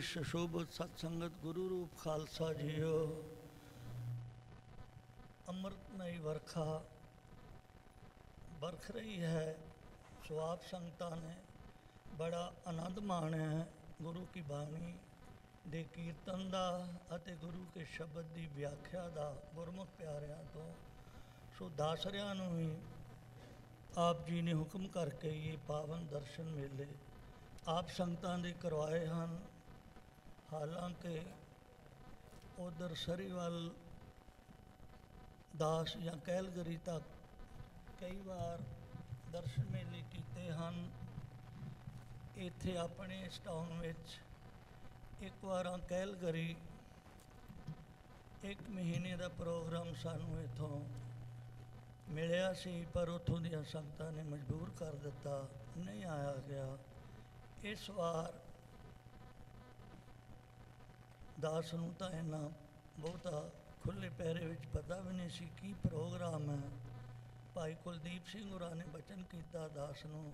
देश शोभत सत्संगत गुरु रूप खालसा जियो। अमृत नई वर्खा बरख रही है, स्वाब संगता ने बड़ा आनंद माणिया है गुरु की बाणी दे कीर्तन दा अते गुरु के शब्द की व्याख्या दा गुरमुख प्यारियां तो सो दासरियां नूं ही आप जी ने हुक्म करके ये पावन दर्शन मेले आप संगतां दे करवाए हन। हालांकि उधर सरीवाल दास या कैलगरी तक कई बार दर्शन मेले कीते हन, इत्थे अपने इस टाउन विच एक बार कैलगरी एक महीने का प्रोग्राम सानू इथों मिलिया सी, पर उथों दियां संगतां ने मजबूर कर दिता, नहीं आया गया। इस बार दास नूं तां इन्ना बहुता खुले पैरे विच पता भी नहीं सी की प्रोग्राम है। भाई कुलदीप सिंह होरां ने बचन कीता दास नूं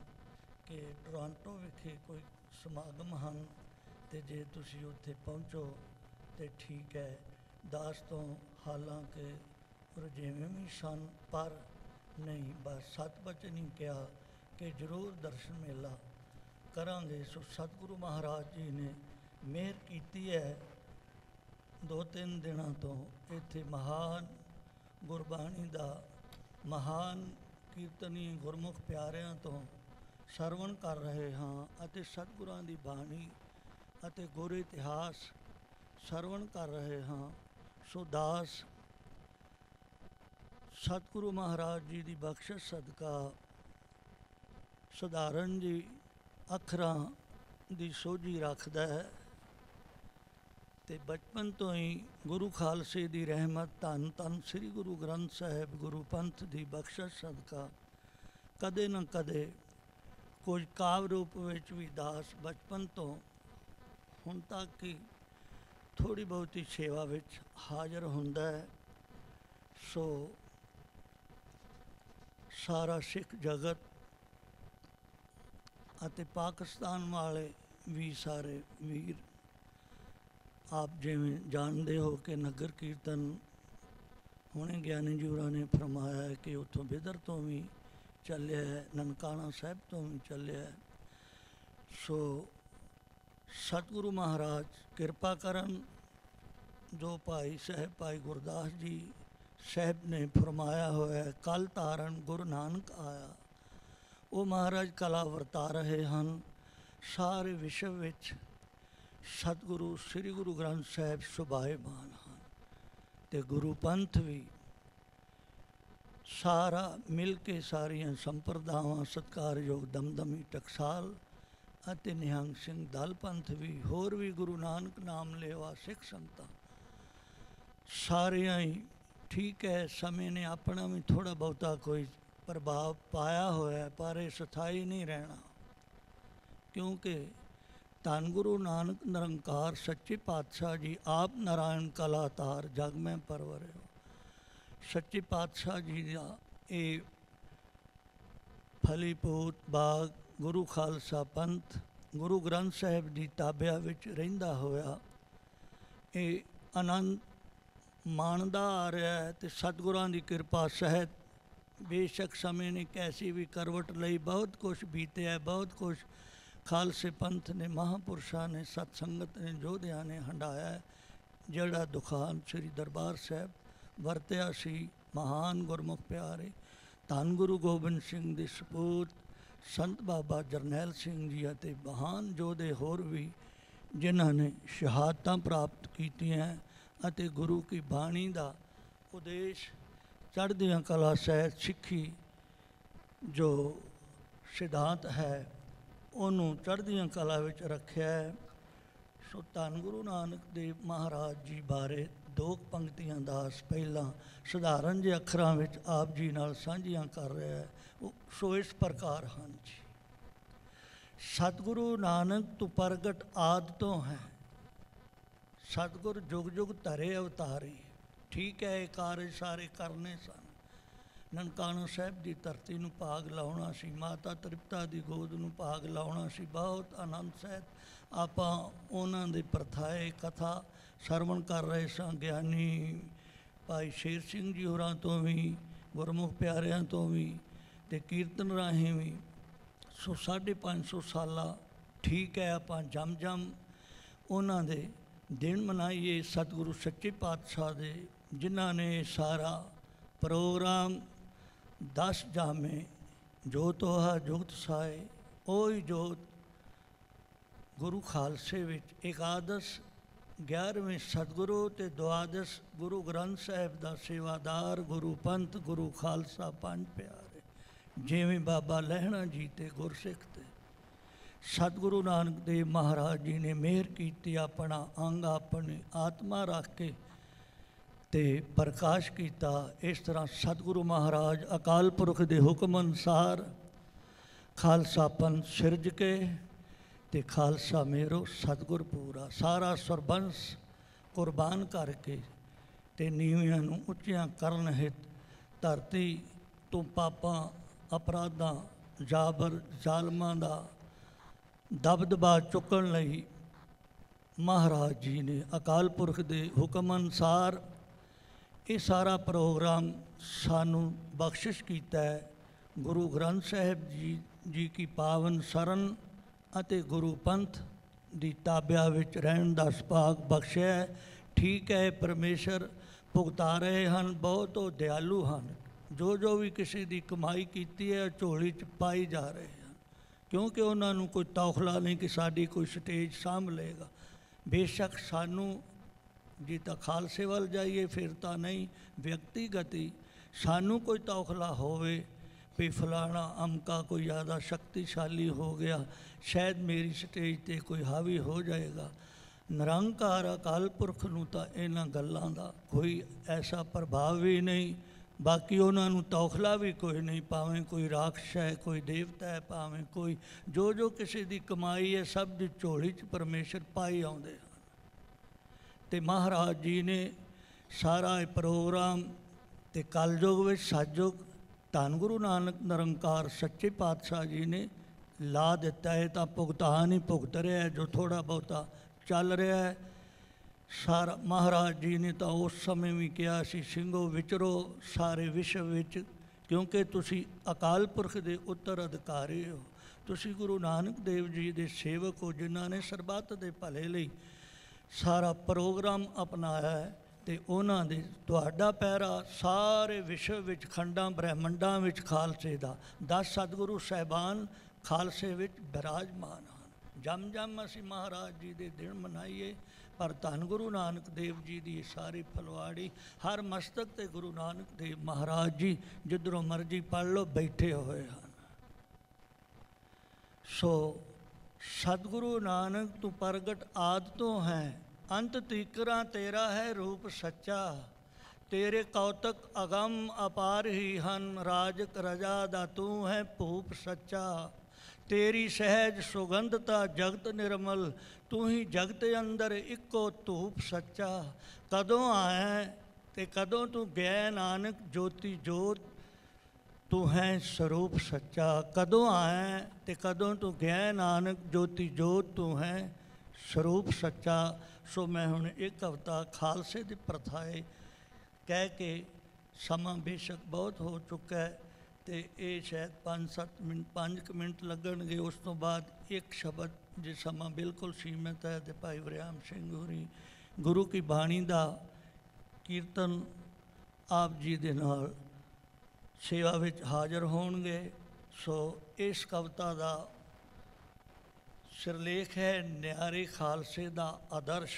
कि टोरांटो विखे कोई समागम हन ते जे तुसी उत्थे पहुँचो तो ठीक है। दास तो हालांकि रुझेवें भी सन, पर नहीं बस सत बचन ही कहा कि जरूर दर्शन मेला करांगे। सो सतगुरु महाराज जी ने मेहर कीती है, दो तीन दिनों तो इत्थे महान गुरबाणी दा महान कीर्तनी गुरमुख प्यारियां तो सरवण कर रहे हाँ अते सतगुरां दी बाणी अते गुर इतिहास सरवण कर रहे हाँ। सो दास सतगुरु महाराज जी की बख्शिश सदका सधारण जी अखरां की सोझी रखता है तो बचपन तो ही गुरु खालसे की रहमत धन धन श्री गुरु ग्रंथ साहब गुरु पंथ की बख्शिश सदका कदे न कदे कुछ काव्य रूप विच भी दास बचपन तो हुण तक कि थोड़ी बहुती सेवा विच हाज़र हुंदा है। सो सारा सिख जगत अते पाकिस्तान वाले भी सारे वीर आप जिवें जानते हो कि नगर कीर्तन हुणे ज्ञानी जी होरां ने फरमाया कि उत्थों बिदर तो भी चलिया है, ननकाणा साहब तो भी चलिया है। सो सतगुरु महाराज कृपा करन, जो भाई साहब भाई गुरदास जी साहब ने फरमाया होया है कल तारण गुरु नानक आया, वो महाराज कला वरता रहे हैं। सारे विश्व विच सतगुरु श्री गुरु ग्रंथ साहब शोभायमान हैं ते गुरु पंथ भी सारा मिल के सारिया संप्रदावां सत्कारयोग दमदमी टकसाल अते निहंग सिंह दल पंथ भी होर भी गुरु नानक नाम लेवा सिख संगतां सारियां ही ठीक है। समय ने अपना भी थोड़ा बहुता कोई प्रभाव पाया होया है, पर यह स्थाई नहीं रहना, क्योंकि धन गुरु नानक निरंकार सच्चे पातशाह जी आप नारायण कला तार जग में परवरे हो। सच्चे पातशाह जी का ये फलीभूत बाग गुरु खालसा पंथ गुरु ग्रंथ साहब की ताबिया विच रहिंदा होया ये आनंद माणदा आ रहा है। तो सतगुरां की कृपा सहित बेशक समय ने कैसी भी करवट लई बहुत कुछ बीते है, बहुत कुछ खालसे पंथ ने महापुरुषां ने सतसंगत ने योधियां ने हंडाया है। जिहड़ा दुखान श्री दरबार साहब वरतिया सी महान गुरमुख प्यारे धन गुरु गोबिंद सिंह दे सपूत संत बाबा जरनैल सिंह जी अते महान योधे होर भी जिन्हां ने शहादतां प्राप्त कीतियां अते गुरु की बाणी का उद्देश चढ़दियां कला सहित सिक्खी जो सिद्धांत है उन्होंने चढ़दियां कला विच रखिया है। सो धन गुरु नानक देव महाराज जी बारे दो पंक्तियां दास पहला सधारण जे अखरां विच आप जी नाल सांझियां कर रहा है। सो इस प्रकार हैं जी। सतगुरु नानक तू प्रगट आद तो है, सतगुर जुग जुग धरे अवतारे। ठीक है, ये कार्य सारे करने सन ननकाणा साहब की धरती में भाग लाना सी, माता तृप्ता की गोद में भाग लाना सी, बहुत आनंद साहब। आपां उन्हां दे प्रथाए कथा सरवण कर रहे सां, ज्ञानी भाई शेर सिंह जी होरां तों भी, गुरमुख प्यारियां तों भी ते कीर्तन राहीं भी। सो 550 साल ठीक है, आपां जम जम उन्हां दे दिन मनाइए, सतगुरु सच्चे पातशाह दे, जिन्हां ने सारा प्रोग्राम 10 जामे जोत होहा जोत साए, ओही जोत गुरु खालसे विच एकादश 11वें सतगुरु ते द्वादश गुरु ग्रंथ साहिब दा सेवादार गुरु पंथ गुरु खालसा पंज प्यारे, जिवें बाबा लहणा जी ते गुरसिख ते सतगुरु नानक देव महाराज जी ने मेहर की। अपना अंग अपनी आत्मा रख के ते प्रकाश किया। इस तरह सतगुरु महाराज अकाल पुरख के हुक्म अनुसार खालसा पंथ सिरज के ते खालसा मेरो सतगुर पूरा सारा सरबंस कुर्बान करके ते नीवियां नूं उच्चियां करन हित धरती तो पापां अपराधां जाबर जालमां दा दबदबा चुकण लई महाराज जी ने अकाल पुरख के हुक्म अनुसार ये सारा प्रोग्राम सानू बख्शिश कीता है। गुरु ग्रंथ साहिब जी की पावन सरन अते गुरु पंथ दी ताबिया विच रहण दा सुभाग बख्शिया है। ठीक है, परमेशर भुगता रहे हैं, बहुत वो दयालु हैं। जो जो भी किसी की कमाई कीती है झोली च पाई जा रहे हैं, क्योंकि उन्होंने कोई तौखला नहीं कि साड़ी कोई स्टेज साम लेगा। बेशक सानू जी तो खालसे वाल जाइए फिर तो नहीं, व्यक्तिगत ही सानू कोई तौखला होवे भी फलाना अमका कोई ज़्यादा शक्तिशाली हो गया, शायद मेरी स्टेज पर कोई हावी हो जाएगा। निरंकार अकाल पुरख नूं तां इन्हां गल्लां दा कोई ऐसा प्रभाव भी नहीं, बाकी उन्होंने तौखला भी कोई नहीं। भावें कोई राक्षस है, कोई देवता है, भावें कोई जो जो किसी की कमाई है, सब की झोली च परमेशर पाई आउंदे हैं। ते महाराज जी ने सारा प्रोग्राम ते कलयुग विच सतयुग धन गुरु नानक निरंकार सच्चे पातशाह जी ने ला दिता है। तो भुगतान ही भुगत रहा है, जो थोड़ा बहुता चल रहा है सारा। महाराज जी ने तो उस समय भी कहा सी, सिंघो विचरो सारे विश्व विच, क्योंकि तुसी अकाल पुरख के उत्तर अधिकारी हो, तुसी गुरु नानक देव जी के सेवक हो, जिन्हां ने सरबत के भले लई सारा प्रोग्राम अपनाया है। ते उन्हां दे तुहाडा पैरा सारे विश्व विच खंडां ब्रह्मंडां विच खालसे दा 10 सतगुरु साहिबान खालसे विच विराजमान हन। जम जम असीं महाराज जी दे दिन मनाइए, पर धन गुरु नानक देव जी दी सारी फलवाड़ी हर मस्तक ते गुरु नानक देव महाराज जी जिधरों मर्जी पढ़ लो बैठे हुए हन। सो सतगुरु नानक तू प्रगट आदि तो है, अंत तीकरा तेरा है रूप सच्चा, तेरे कौतक अगम अपार ही हन, राज रजा दा तू है भूप सच्चा, तेरी सहज सुगंधता जगत निर्मल, तू ही जगत अंदर इको धूप सच्चा, कदों आया ते कदों तू गया नानक, ज्योति जोत तू है स्वरूप सच्चा, कदों आया ते कदों तू गया नानक, ज्योति जोत तू है स्वरूप सच्चा। सो मैं हुण एक कविता खालसे दी प्रथाए कह के, समा बेशक बहुत हो चुका है ते ये शायद 5-7 मिनट 5 मिनट लगणगे, उस तो बाद एक शब्द जे समा बिल्कुल सीमित है। तो भाई वरियाम सिंह होरी गुरु की बाणी दा कीर्तन आप जी दे नाल सेवा विच हाज़र होंगे। सो इस कविता का सिरलेख है न्यारे खालसे का आदर्श।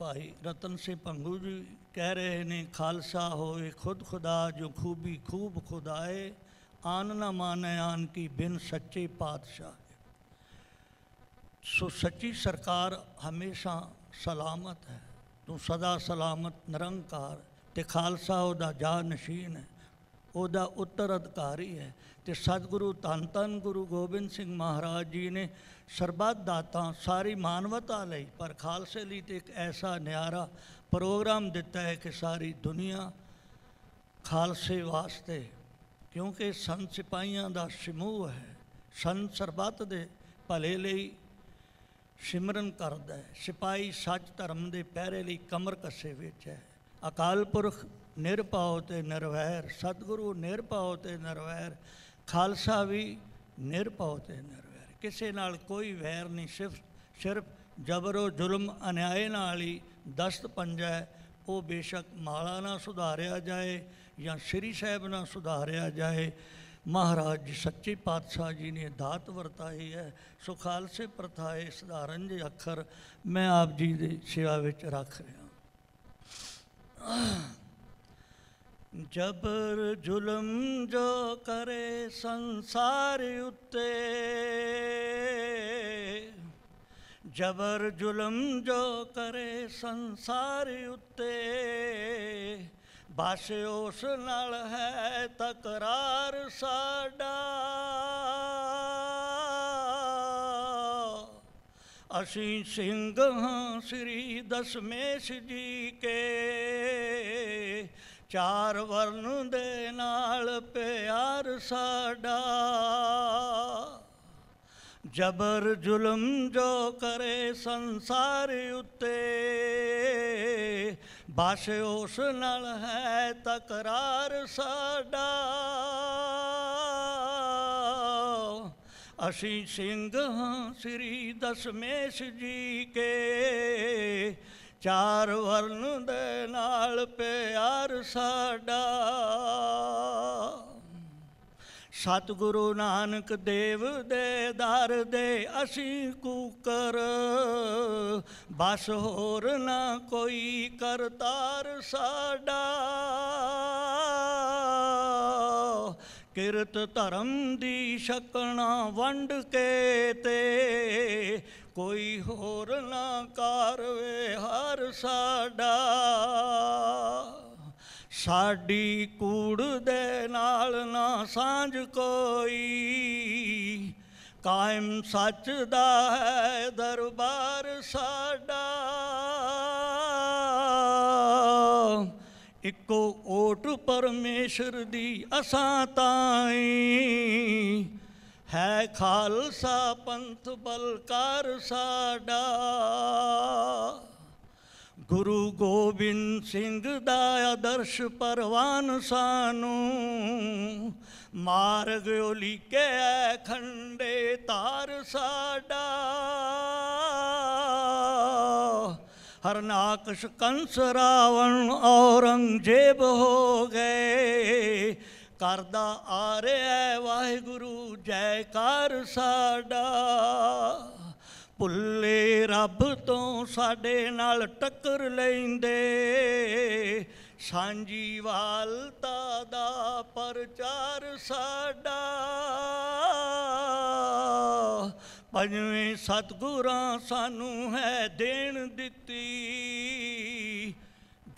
भाई रतन सिंह पंगू जी कह रहे ने, खालसा होए खुद खुदा जो खूबी खूब खुदाए, आन न माने आन की बिन सच्चे पातशाह। सो सच्ची सरकार हमेशा सलामत है, तू सदा सलामत निरंकार, ते खालसा उहदा जानशीन है, उहदा उत्तराधिकारी है। ते सतगुरु धन धन गुरु गोबिंद सिंह महाराज जी ने सरबत दाता सारी मानवता लई, पर खालसे लई ते एक ऐसा न्यारा प्रोग्राम दिता है कि सारी दुनिया खालसे वास्ते, क्योंकि संत सिपाहियां दा समूह है। संत सरबत दे भले लई सिमरन करदा है, सिपाही सच धर्म दे पहरे लई कमर कसे विच है। अकाल पुरख निरभाव ते निरवैर, सतगुरु निरभाव ते निरवैर, खालसा भी निरभाव ते निरवैर। किसी नाल कोई वैर नहीं, सिर्फ जबरो जुल्म अन्याय नाल ही दस्त पंजा है। वो बेशक माला ना सुधारिया जाए या श्री साहब ना सुधारिया जाए, महाराज जी सच्चे पातशाह जी ने दात वरताई है। सो खालसे प्रथाए सधारण जे अखर मैं आप जी की सेवा विच रख रहा। जबर जुल्म जो करे संसार उत्ते, जबर जुल्म जो करे संसार उत्ते, बस उस नाल है तकरार साडा। असी सिंह हाँ श्री दशमेश जी के, चार वर्ण दे नाल प्यार साडा। जबर जुल्म जो करे संसार उत्ते, बस उस नाल है तकरार साडा। असी सिंह हाँ श्री दशमेश जी के, चार वर्ण दे नाल प्यार साडा। सतगुरु नानक देव दे दर दे असी कूकर, बस होर ना कोई करतार साडा। किरत धर्म दी शकना वंड के ते, कोई होर ना कारवे हर साडा। साड़ी कूड़ दे नाल ना सांझ कोई, कायम सच दा है दरबार साडा। इको ओट परमेश्वर दी असां ताईं, है खालसा पंथ बलकार साडा। गुरु गोबिंद सिंह दा आदर्श परवान सानू, मार्ग उलीके खंडे तार साडा। हरनाकश कंस रावण औरंगजेब हो गए, करदा आ रहा है वाहिगुरु जयकार साडा। भुले रब तो साडे नाल टक्कर लेंदे, सांझी वालता दा प्रचार साडा। पंजवें सतगुरां सानू है देन दित्ती,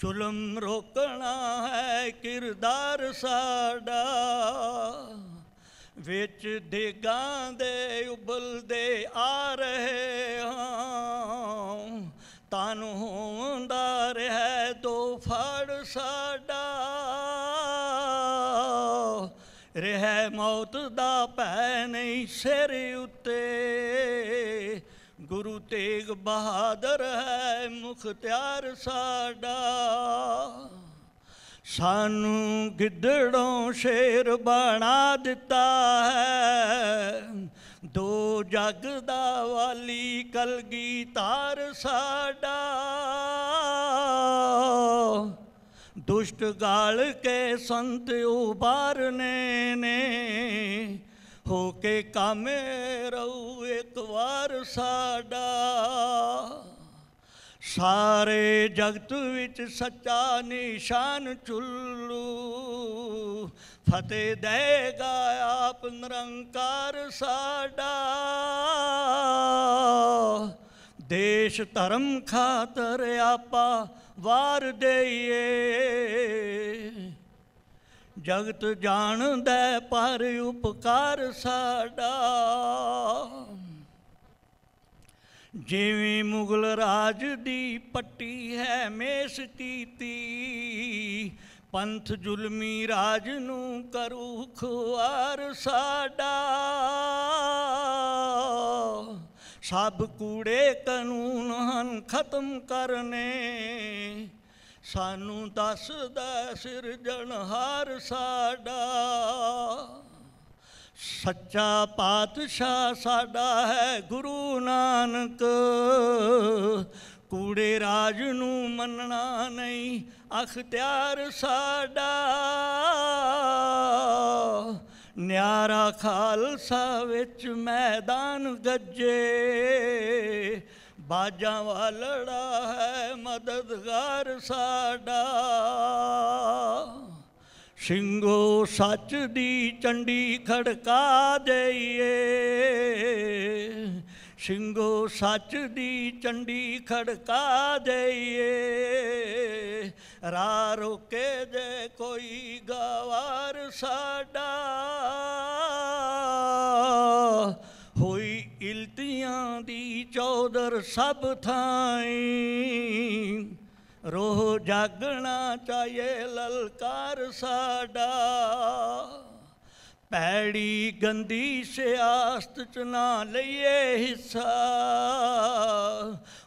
जुल्म रोकना है किरदार साडा। विच देगां दे उबलदे आ रहे हां, तानू होंदा रहा दो फड़ साडा। रहा मौत दा भै नहीं सिर उत्ते, गुरु तेग बहादुर है मुख्तियार साडा। सानू गिदड़ों शेर बना दिता है, दो जग दा वाली कलगीधार साडा। दुष्ट गाल के संत उबारने ने, होके कामे रहू एक वार साडा। सारे जगत विच सच्चा निशान चुल्लू, फतेह देगा आप निरंकार साडा। देश धर्म खातर आपा वार देइए, जगत जान दे पर उपकार साडा। जिवें मुगल राज दी पट्टी है मेस तीती, पंथ जुल्मी राजनू करू खुआर साडा, सब कूड़े कानून हन खत्म करने, सानू दस दा सिरजणहार साडा। सच्चा पातशाह साडा है गुरु नानक, कूड़े राज नू मनना नहीं अख्तियार साडा। न्यारा खालसा विच मैदान गजे, बाजा वालड़ा है मददगार साडा। सिंघो सच दी चंडी खड़का दईए, सिंघो सच दी चंडी खड़का दईए, राह रोके जे कोई गवार साडा। होई इल्तियां दी चौधर सब थाई, रोह जागना चाहिए ललकार साडा। पैड़ी गंदी सियासत च ना लइए हिस्सा,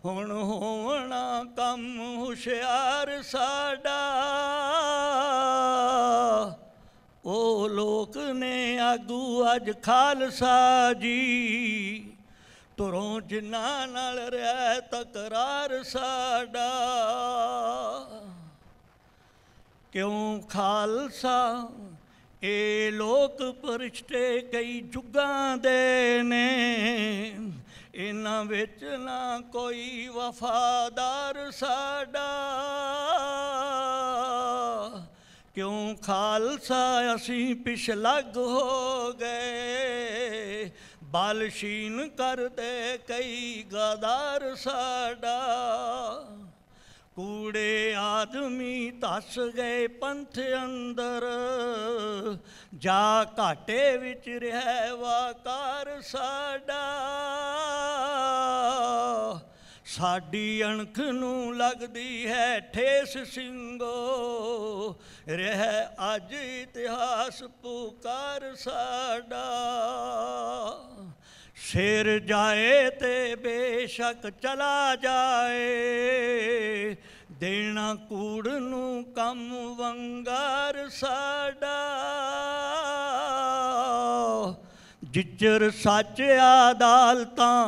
हुण होवना कम हुशियार साडा। ओ लोक ने आगू अज खालसा जी, तुरों जिन्ना नाल रह तकरार साडा। क्यों खालसा ए लोक परिश्ते कई जुगां दे ने, इन्हां विच ना कोई वफादार साडा। क्यों खालसा असी पिछलग हो गए, बालशीन कर दे कई गदार साडा। कूड़े आदमी धस गए पंथ अंदर, जा घाटे विच रह वाकार साडा। साडी अणख नू लगदी है ठेस सिंघो, रह अज इतिहास पुकार साडा। शेर जाए ते बेशक चला जाए, देना कूड़ नू कम वंगार साडा। जिचर सच अदालतां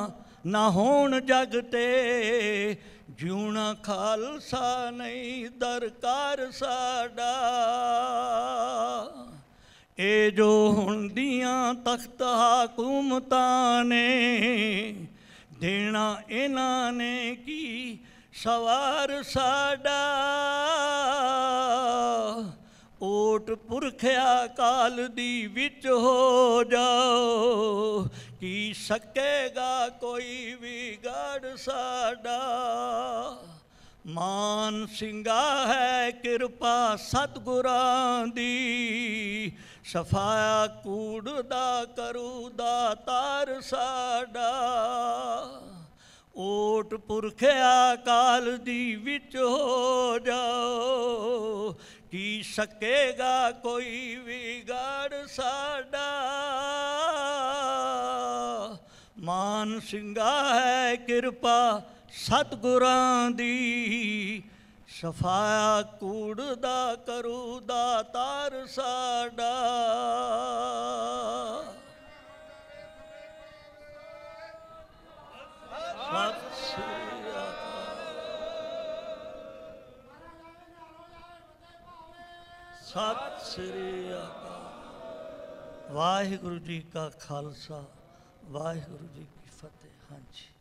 ना होण जगते, जिउणा खालसा नहीं दरकार साडा। ए जो हुंदियां तख्त हाकूमतां ने, देना इन्हां ने की सवार साडा। ओट पुरखिया काल दी विच हो जाओ, की सकेगा कोई बिगाड़ साडा। मान सिंगा है किरपा सतगुरां दी, सफाया कूड़ दा करू दातार साडा। ओट पुरखिया काल दी विच हो जाओ, की सकेगा कोई बिगाड़ साडा। मान सिंगा है किरपा सतगुरां दी, सफाया कूड़ दा करू दातार साडा। सत श्री अकाल। वाहिगुरु जी का खालसा, वाहिगुरु जी की फतेह। हाँ जी,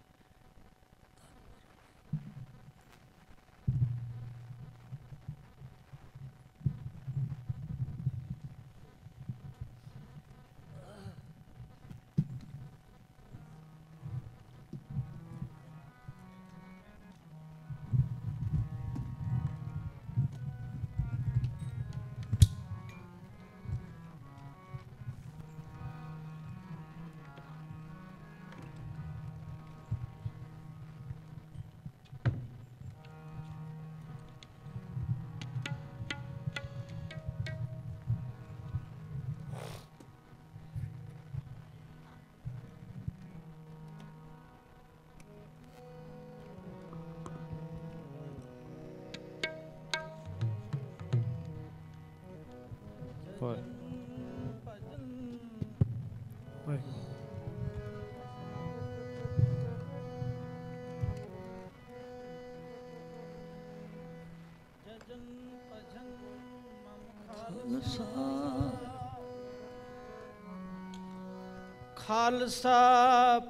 खालसा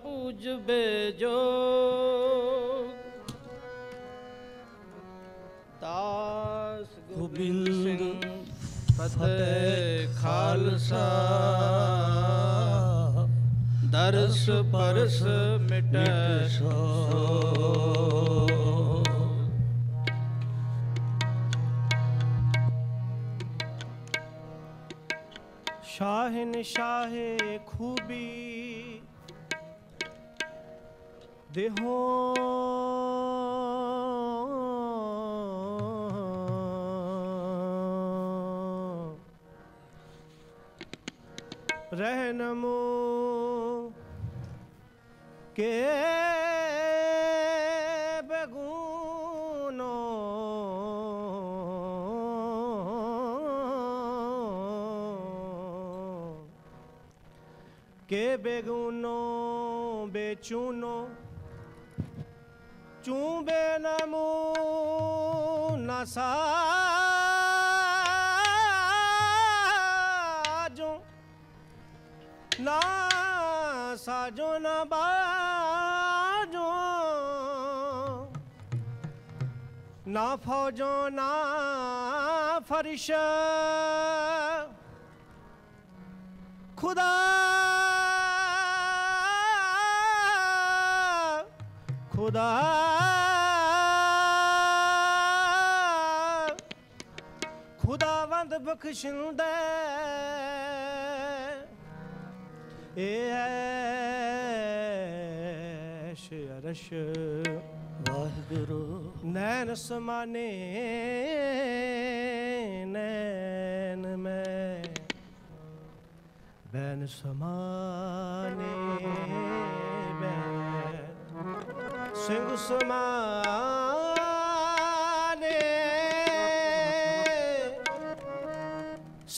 पूज बेजो दास गोबिंद सिंह फतेह खालसा दर्श परस मिटे सो शाहिन शाहे खूबी देहो रहनमो के बेगुनो बेचूनो चूबे नमो ना साजो न बाजो ना फौजो ना फरिश खुदा खुदा खुदावंद बख्शिंदा ऐश अरश वाहिगुरु नैन समाने नैन में बैन समाने बैन सिंह समाने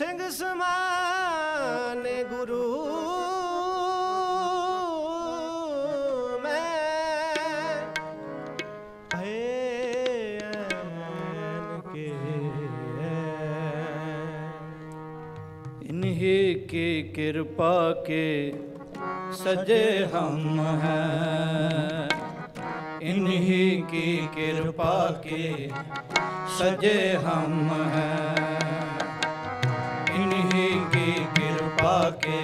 सिंह समाने गुरु की कृपा के सजे हम हैं इन्हीं की कृपा के सजे हम हैं इन्हीं की कृपा के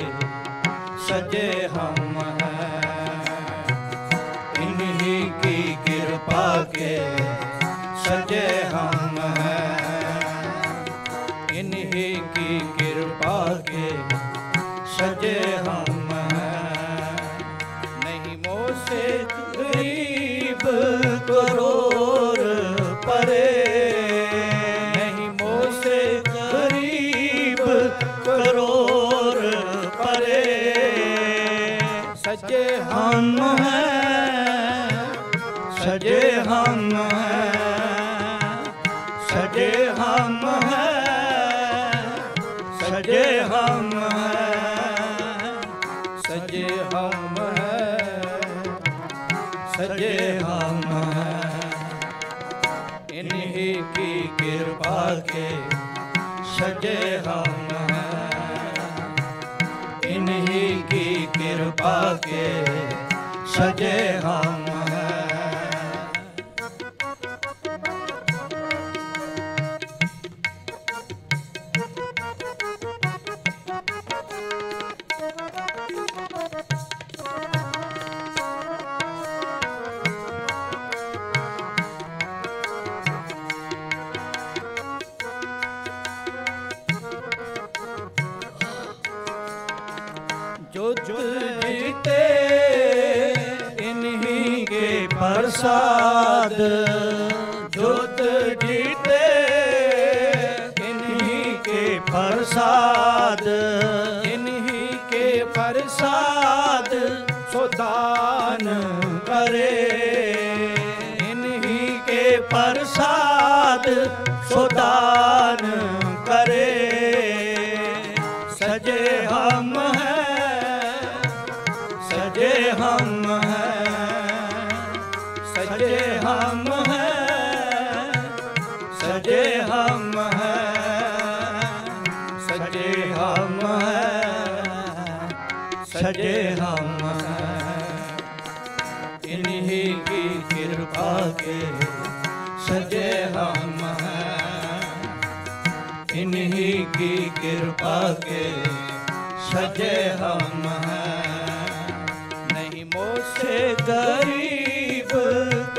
सजे हम हैं इन्हीं की कृपा के सजे हम हैं इन्हीं की कृपा के सजे हम नहीं मोसे गरीब करोर परे नहीं मोसे गरीब करोर परे सजे हम हैं सजे हम हैं सजे हम हैं सजे हम के सजे हम हैं इन्हीं की कृपा के सजे हम जोत जीते इन्हीं के प्रसाद इन्हीं के प्रसाद सुदान करे इन्हीं के प्रसाद सुदान करे कृपा के सजे हम हैं, नहीं मुझसे गरीब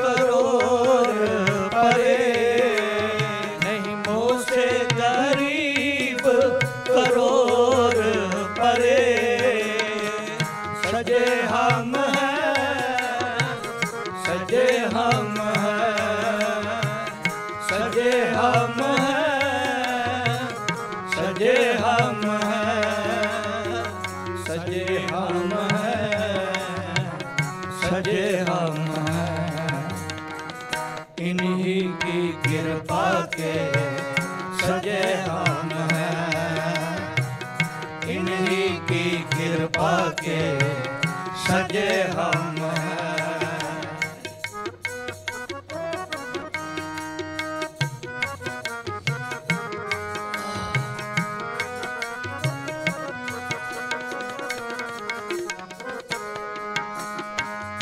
करोड़ परे, नहीं मुझसे गरीब करोड़ परे, सजे हम हैं, सजे हम हैं, सजे हम हैं, सजे हम हैं, इन्हीं की कृपा के सजे हम हैं।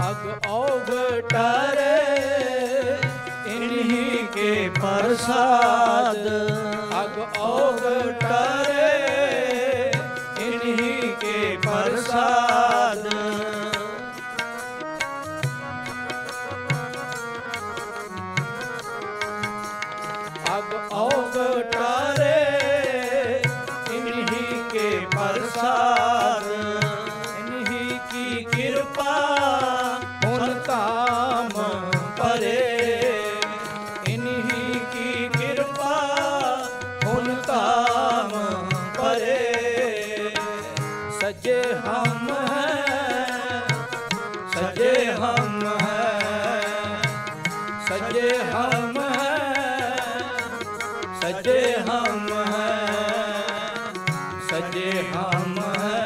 अग औघटारे इन्हीं के प्रसाद, अग औघटारे इन्हीं के प्रसाद, अग औघटारे इन्हीं के प्रसाद, इन्हीं की कृपा उन काम परे, इन्हीं की कृपा के सजे हम हैं,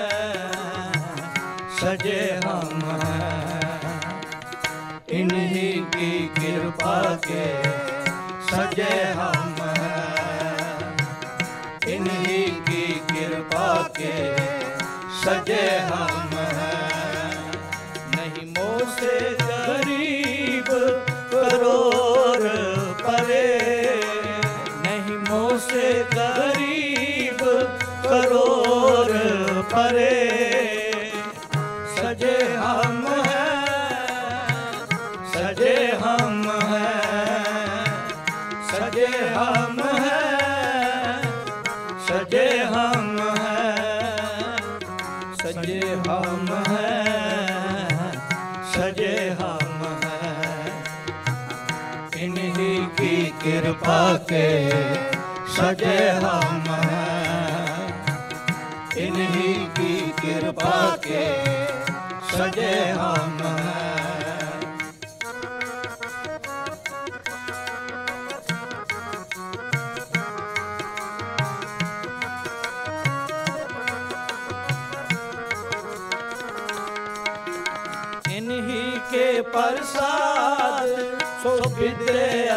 इन्हीं की कृपा के सजे हम हैं, नहीं मुझसे गरीब करोड़ परे, नहीं मुझसे गरीब करोड़ परे, सजे हम हैं, सजे हम हैं, सजे हम हैं, सजे हम हैं, सजे हम हैं, सजे हम हैं, इन्हीं की कृपा के सजे हम हैं, इन्हीं की कृपा के सजे हम हैं। प्रसाद सो विद्या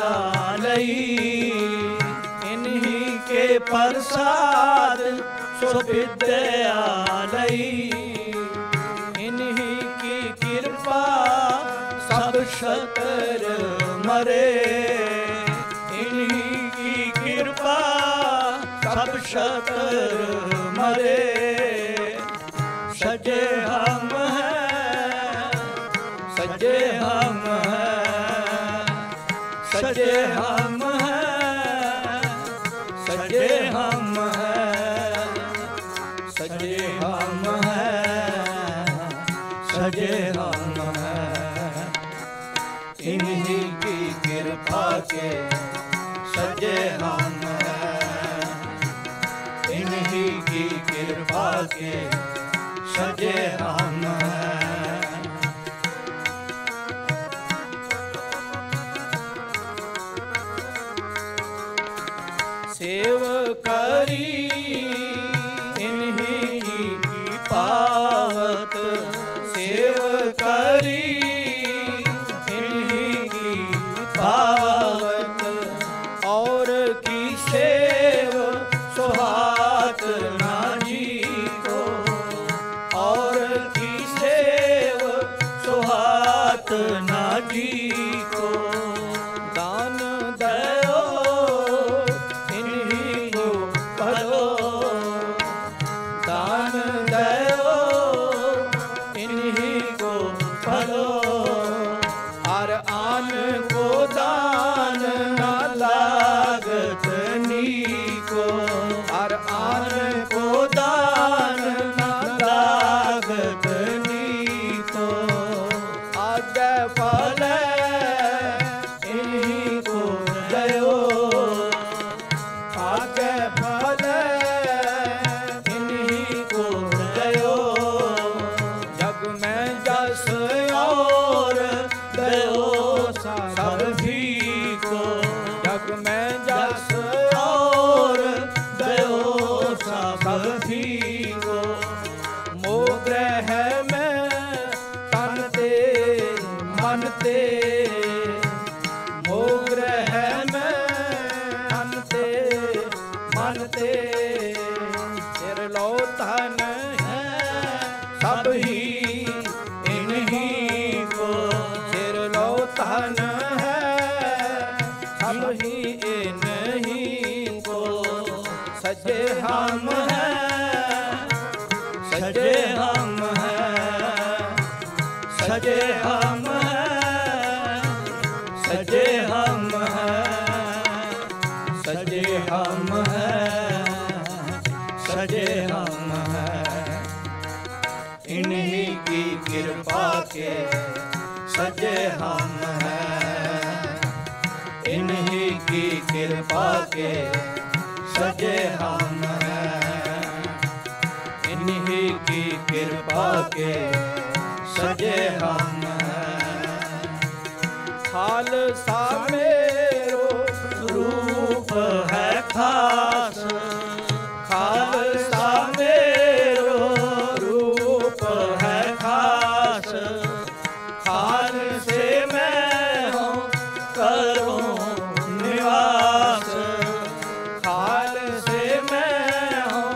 लई, इन्हीं के प्रसाद सो विद्या लई, इन्हीं की कृपा सब शतर मरे, इन्हीं की कृपा सब शतर मरे, सजे हम हैं, सजे हम हैं, सजे हम हैं, सजे हम हैं, सजे हम हैं, सजे हम हैं, इन्हीं की कृपा के सजे हम हैं, इन्हीं की कृपा के सजे हम हैं। सेव करी इन्हीं आत्मा जी को और की सेव सुहात्मा जी को दान दो इन्हीं को भलो, दान दो इन्हीं को भलो। और आन को दान ना लागत नीको, और आन को दान ना लागत नीको। आदे फले इन्हीं को दयो, आदे फले इन्हीं को दयो। जग में जस और दयो सब भी को, जग में जस और दयो सब भी को। मोग्रह में तन दे मन दे, मोग्रह में तन दे मन दे। सिर लो तन है सब ही इन्हीं को, सिर लो तन है सब ही इन्हीं को। सजे हम हैं, सजे हम हैं, सजे हम हैं, सजे हम हैं, सजे हम हैं, सजे हम हैं। इन्हीं की कृपा के सजे हम हैं, इन्हीं की कृपा के सजे हम हैं, इन्हीं की कृपा के सजे हम हैं। खालसा मेरो रूप है खास, खालसा मेरो रूप है खास। खाल से मैं हूँ करूँ निवास, खाल से मैं हूँ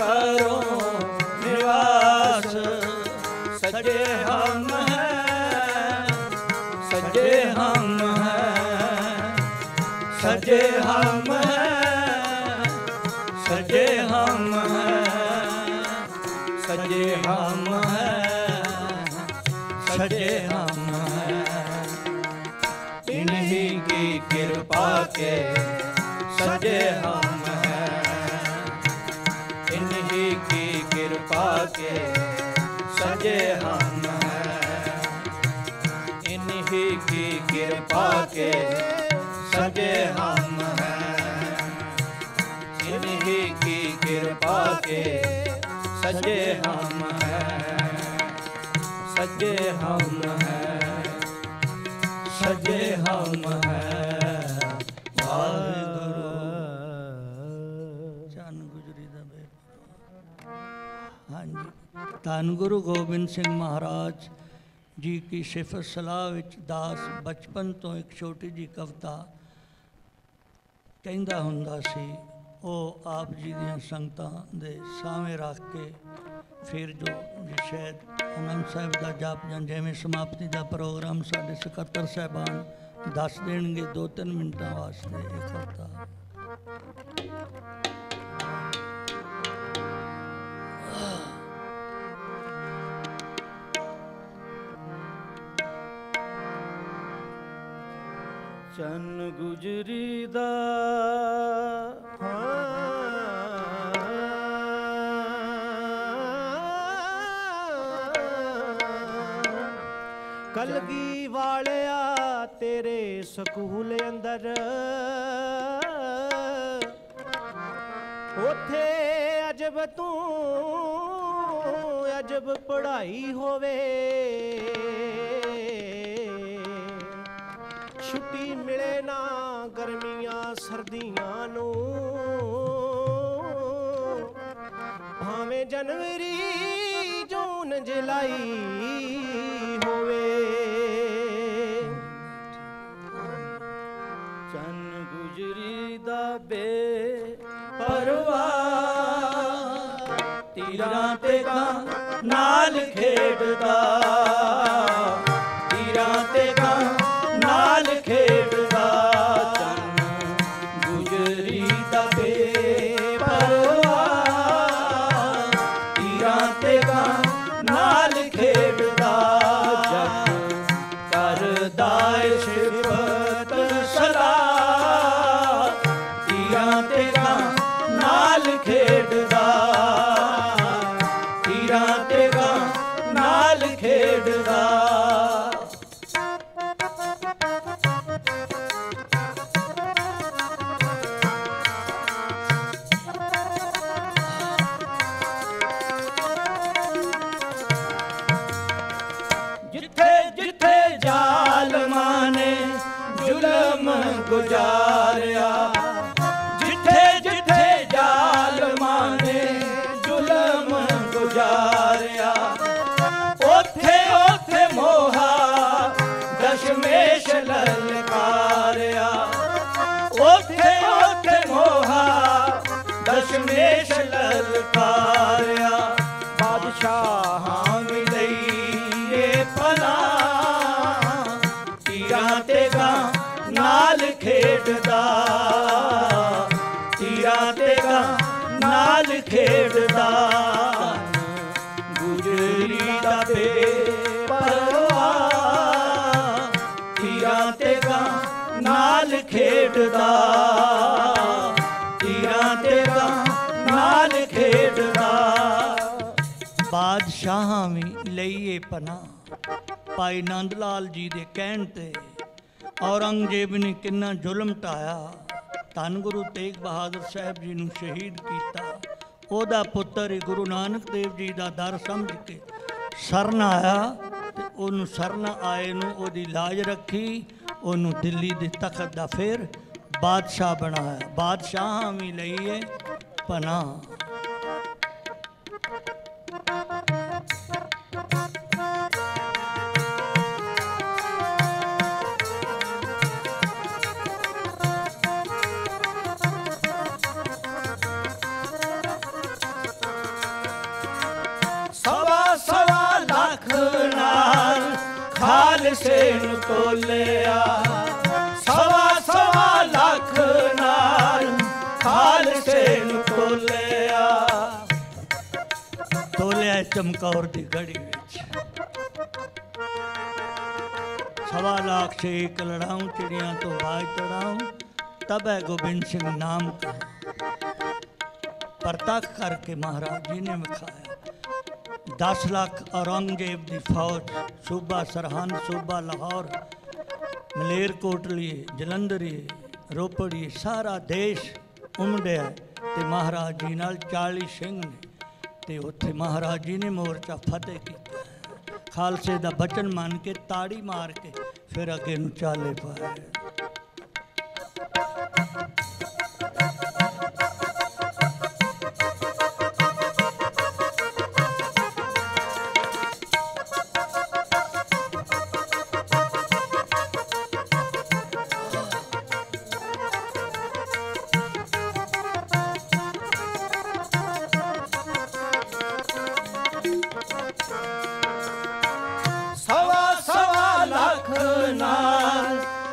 करूँ निवास। सजे हम हैं, सजे हम हैं, सजे हम हैं, सजे हम हैं, सजे हम हैं, सजे हम हैं। इन्हीं की कृपा के सजे हम हैं, इन्हीं की कृपा के सजे हम हैं, इन्हीं की कृपा के सजे हम हैं, इन्हीं की कृपा के सजे हम हैं, सजे हम हैं, सजे हम हैं। हाँ जी, धन गुरु गोबिंद सिंह महाराज जी की सिफत सलाह विच दास बचपन तो एक छोटी जी कविता कहता हुंदा सी, वह आप जी दियां संगतां दे सामने रख के फिर जो शायद आनंद साहब का जाप या जैमें समाप्ति का प्रोग्राम साढ़े सकत्तर साहबान दस देंगे 2-3 मिनटों वास्ते। ये करता चन गुजरी दा कलगी वालिया तेरे सकूल अंदर उथे अजब तू अजब पढ़ाई होवे। छुट्टी मिले ना गर्मियां सर्दियां नू, भावें जनवरी जून जुलाई बे परवाह। तीरां ते कां नाल खेडदा, तीरां ते कां नाल खेडदा, चन्न गुजरी दा बेपरवाह, तीरां ते कां नाल खेडदा, जप करदा ऐ शिफत सदा, तीरां ते कां नाल खेडदा। जिथे जिथे जालमा ने जुलम गुजारिया, जिथे जिथे जालमा ने जुलम गुजारिया, ओथे ओथे मोहा दशमेश ललकारिया, ओथे ओथे मोहा दशमेश ललकारिया, बादशाह खेडदा, तीरां ते कां नाल खेडदा, गुजरी दा बेपरवाह, तीरां ते कां नाल खेडदा, तीरां ते कां नाल खेडदा। बादशाह वी लईए पनाह, भाई नंद लाल जी दे कहण ते औरंगजेब ने किन्ना जुल्म ढाया, धन गुरु तेग बहादुर साहब जी ने शहीद किया, उहदा पुत्र गुरु नानक देव जी का दर समझ के सरन आया, तो उन्होंने सरन आए नूं लाज रखी, उन्होंने दिल्ली के तखत का फिर बादशाह बनाया। बादशाह भी लईए पनाह। खालसे नूं तोलिया, सवा सवा लाख नाल खालसे नूं तोलिया, तोलिया चमकौर दी गढ़ी विच, सवा लाख से एक लड़ाऊं, चिड़ियां तो बाज तड़ाऊं, तब है गोबिंद सिंह नाम का परतख करके महाराज जी ने विखाया। 10 लाख औरंगजेब की फौज सूबा सरहंद, सूबा लाहौर, मलेरकोटली, जलंधरी, रोपड़ी, सारा देश उमड़िया, तो महाराज जी नाल 40 सिंह ने, तो उत्थे महाराज जी ने मोर्चा फतेह किया। खालसे का बचन मान के ताड़ी मार के फिर अगे नूं चाले पाए।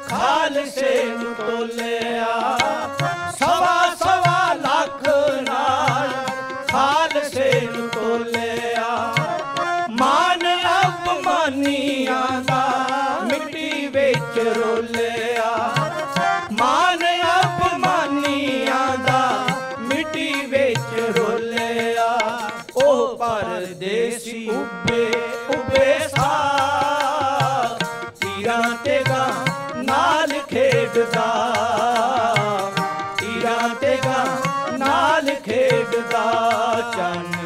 खालसे नूं तोलिया, सवा सवा लाख नाल खालसे नूं तोलिया, मान अपमानियां दा मिट्टी विच रोलिया, मान अपमानियां दा मिट्टी विच रोलिया, ओ परदेसी उबे उबे सा, तीरां ते कां नाल खेडदा, तीरां ते कां नाल खेडदा, चन्न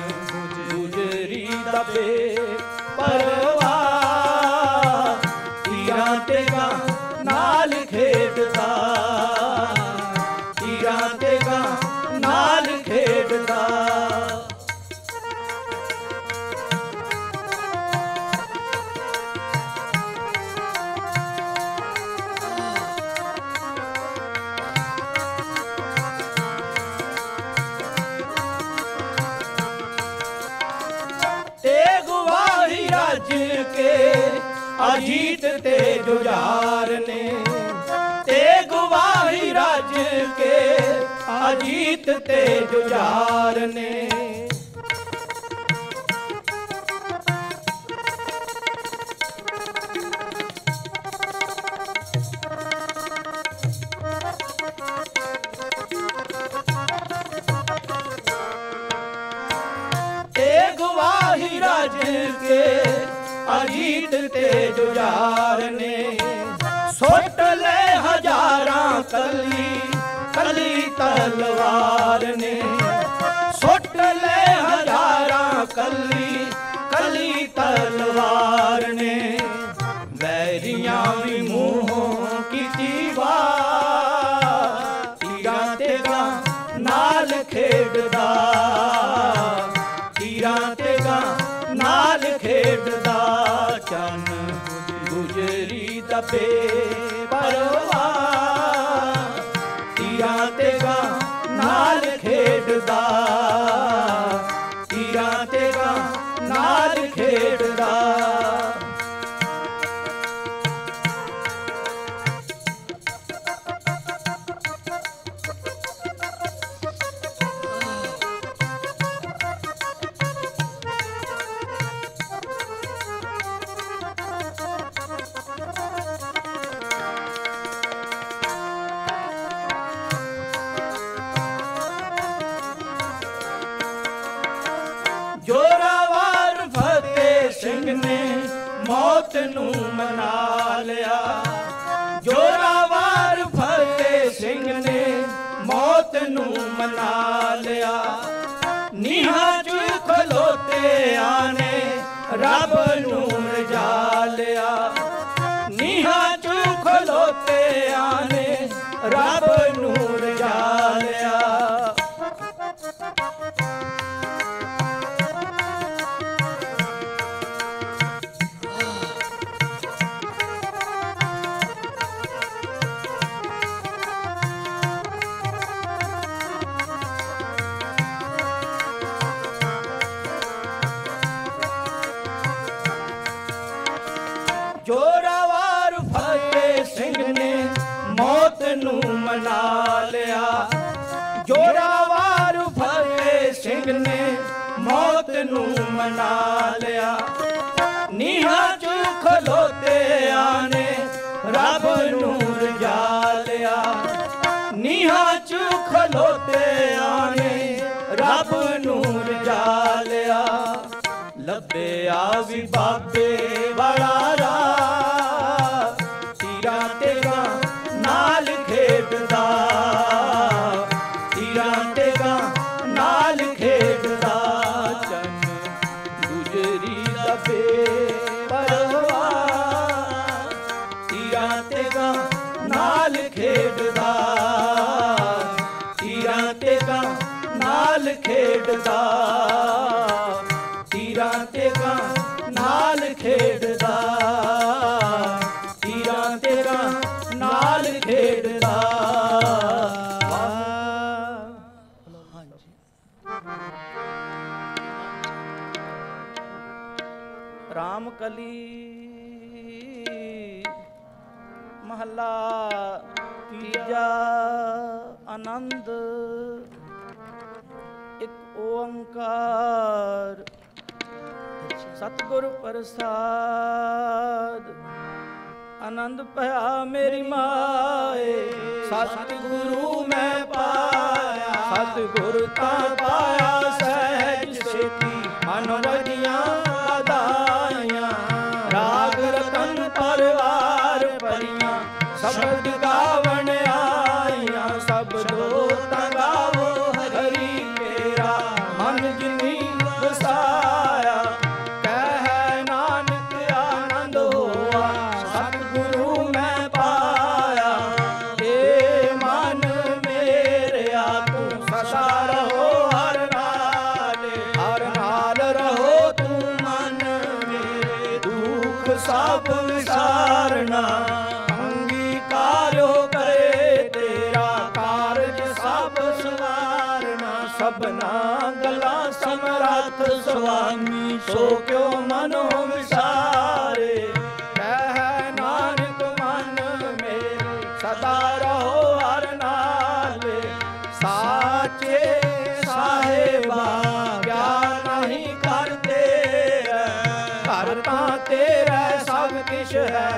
गुजरी दा बेपरवाह, तीरां ते कां नाल खेडदा, तीरां ते कां नाल खेडदा। के अजीत ते जुझार ने, ते गवाही राज के अजीत ते जुझार ने। के अजीत ते जुझार ने, सोट ले हजारा कली कली तलवार ने, सोट ले हजारा कली कली तलवार ने। बैरियां भी मुँहों की दीवार तीरा तेगा नाल खेड़दा, तीरा तेगा नाल खेड़दा। चन गुजरी दबे परवा, तीरा तेगा नाल खेड़दा, तीरा तेगा नाल खेड़दा। जोरावर फतेह सिंह ने मौत नू मना लिया, जोरावर फतेह सिंह ने मौत नू मना लिया। निहाज खलोते आने रब नू रजा लिया, निहाज खलोते आने रब नू रजा लिया। जोरावर फतेह सिंह ने मौत नू मना लिया, जोरावर फतेह सिंह ने मौत नू मना लिया। निहाज खलोते आने रब नू रजा लिया, निहाज खलोते आने रब नू रजा लिया। लबे आवी बाबे बड़ा रा, तीरा तेगा नाल खेड़दा, तीरा तेगा नाल खेड़दा। चन गुजरी लबे परवा, तीरा तेगा नाल खेड़दा, तीरा तेगा नाल खेड़दा, तीरा तेगा नाल खेड़दा, तीरा तेगा नाल खेड़दा। रामकली महला तीजा। आनंद एक ओंकार सतगुरु प्रसाद। आनंद पया मेरी माए, सतगुरु मैं पाया, सतगुरु ता पाया सहज सेती मनोरधियां अदाया। राग रतन परिवार परियां शब्द गावन आया, सब दो तगावो हरि तेरा मन जिनी बसाया। सब विसारना अंगीकारो करे तेरा कारज, सब सुवारना सबना गला सब समरथ स्वामी सो क्यों मनो विसारे, कह नानक मन में सदा रहो हर नाले। साचे साहेबा क्या नहीं करते हैं, करता तेरा सब किश है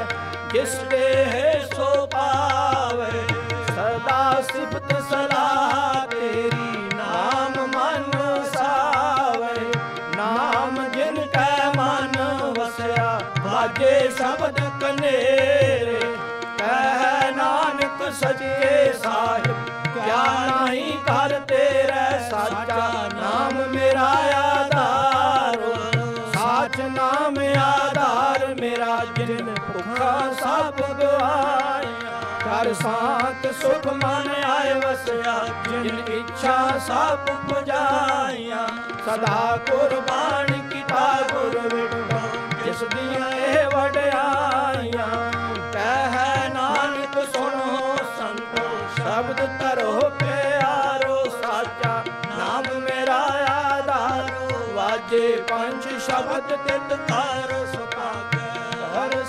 जिसके है सो पावे। सदा सिफत सलाह तेरी नाम मन सावे, नाम जिनका मन बसया भागे शब्द कनेरे। कह नानक सच्चे साहिब क्या नहीं करते रे, साचा नाम मेरा आधार, साच नाम आधार मेरा जिन भूखा सब गवाया। कर सांत सुख मन आए बसया जिन इच्छा सब पुजाया। सदा कुर्बान किता गुर विठो जिस दिया ए वड्याया। कह नानक सुनो संतो शब्द तरो प्यारो, साचा नाम मेरा आधारो। वाजे पंच शब्द तितकार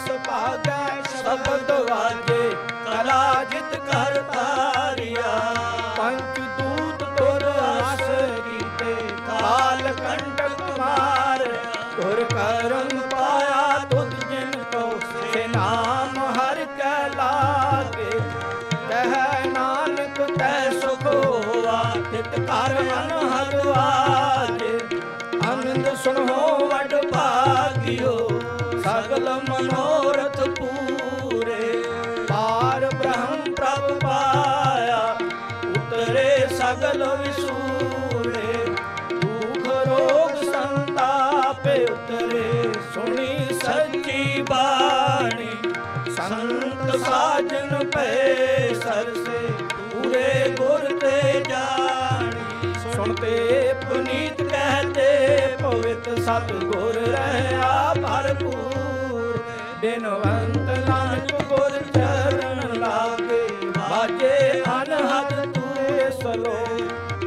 सुपागै शब्द वाजे कला जित कर तारिया। पंच दूत तुर आस कीते काल कंटक मार, तुर करम पाया तुद जिनको से नाम हर कै लागे। नानक तय सुख हुआ तितकार हरवाज, आनंद सुनो वड भागियो सगल मनोरथ पूरे। पार ब्रह्म प्रभु पाया उतरे सगल विसूरे, दुख रोग संतापे उतरे सुनी सच्ची बाणी। संत साजन पे सर से पूरे गुर ते जानी, सुनते पुनीत कहते पवित्र सतगुर रहा भरपूर। दिनवंत नानक गुर चरण लागे, बाजे अनहद तूरे सलो।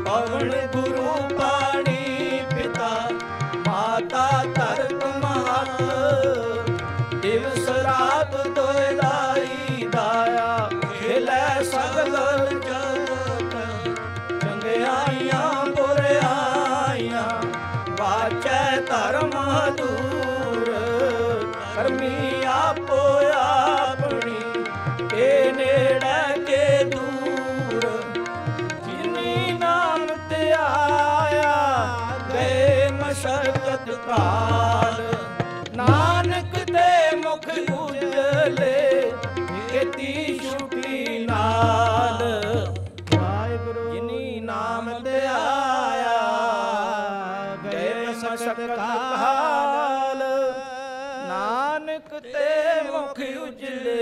पवन गुरु पाणी पिता माता तर्क महत, दिवस रात दोयलाई दाया खिले सगल जगत। चंगियाइया बुराइया वाचै धर्म दूर, कर्मी आपो आपनी के नेड़े के दूर। जिनी नाम ते आया गए मशक्कत काल, नानक दे मुख उजले खेती छुट्टी नाल। जिनी नाम दे आया गए मशक्कत काल, नानक दे मुख उजले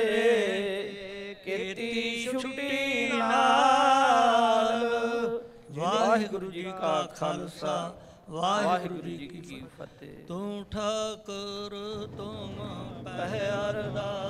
खेती छुट्टी नाल। वाहिगुरु जी का खालसा वाहिगुरु जी की फतेह। तू ठाकुर तुम पहरदार।